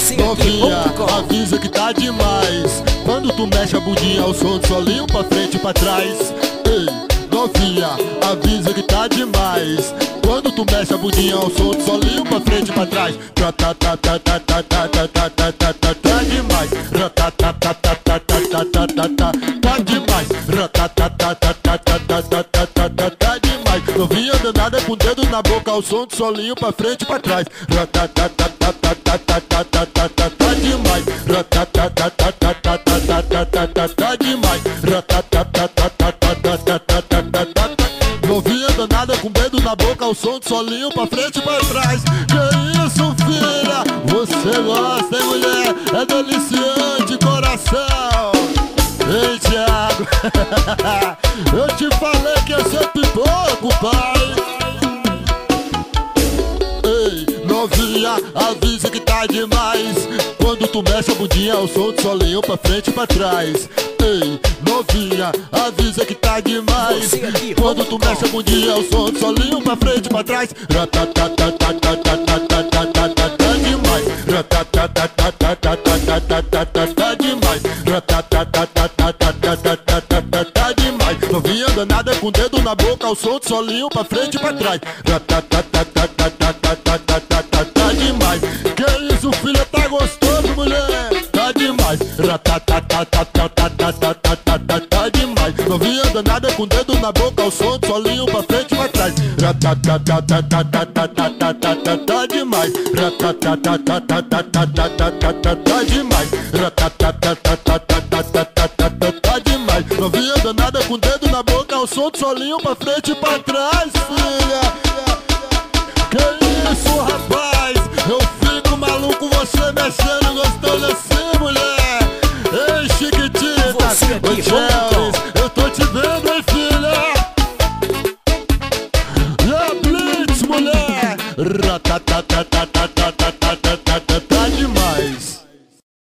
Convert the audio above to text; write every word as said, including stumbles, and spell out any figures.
passinho aqui, novinha, avisa que tá demais. Quando tu mexe a bundinha ao som do solinho pra frente e pra trás. Ei, novinha, avisa que tá demais. Quando tu mexe a bundinha ao som do solinho pra frente e pra trás. Tá tá tá tá tá tá tá tá tá tá tá tá tá demais. Tá tá tá tá tá tá tá tá tá tá tá demais. Tá tá tá tá tá tá tá tá tá tá tá tá demais. Novinha danada com o dedo na boca ao som do solinho pra frente e pra trás. Tá tá tá tá tá tá tá tá tá tá tá tá demais. Tá tá tá tá tá tá tá tá tá tá tá demais. Tá tá tá tá tá tá tá tá tá tá tá. Novinha danada com o dedo na boca ao som do solinho pra frente e pra trás. Que isso, filha? Você gosta, hein, mulher? É deliciante, coração. Ei, Thiago, eu te falei que ia ser pipoco, pai. Ei, novinha, avisa que tá demais. Quando tu mexe a bundinha ao som do solinho pra frente e pra trás. Ei, novinha, avisa que tá demais. Quando tu mexe a bundinha ao som do solinho pra frente e pra trás. Tá demais. Tá demais. Tá demais. Novinha danada com o dedo na boca ao som do solinho pra frente e pra trás. Tá demais. Que isso, filha, tá gostoso, mulher? Tá demais. Tá demais. Novinha danada com o dedo na boca ao som do solinho pra frente e pra trás. Tá demais. Tá demais. Tá demais. Novinha danada com o dedo na boca ao som do solinho pra frente e pra trás, filha. Que isso, rapaz? Eu fico maluco você mexendo gostoso assim, mulher. Ei, chiquitita, oi, Charles, eu tô te vendo, hein, filha. E a Blitz, mulher. Ratatatatatata.